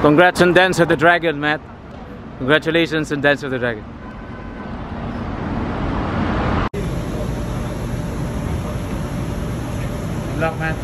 Congrats on Dance of the Dragon, Matt. Congratulations on Dance of the Dragon. Good luck, Matt.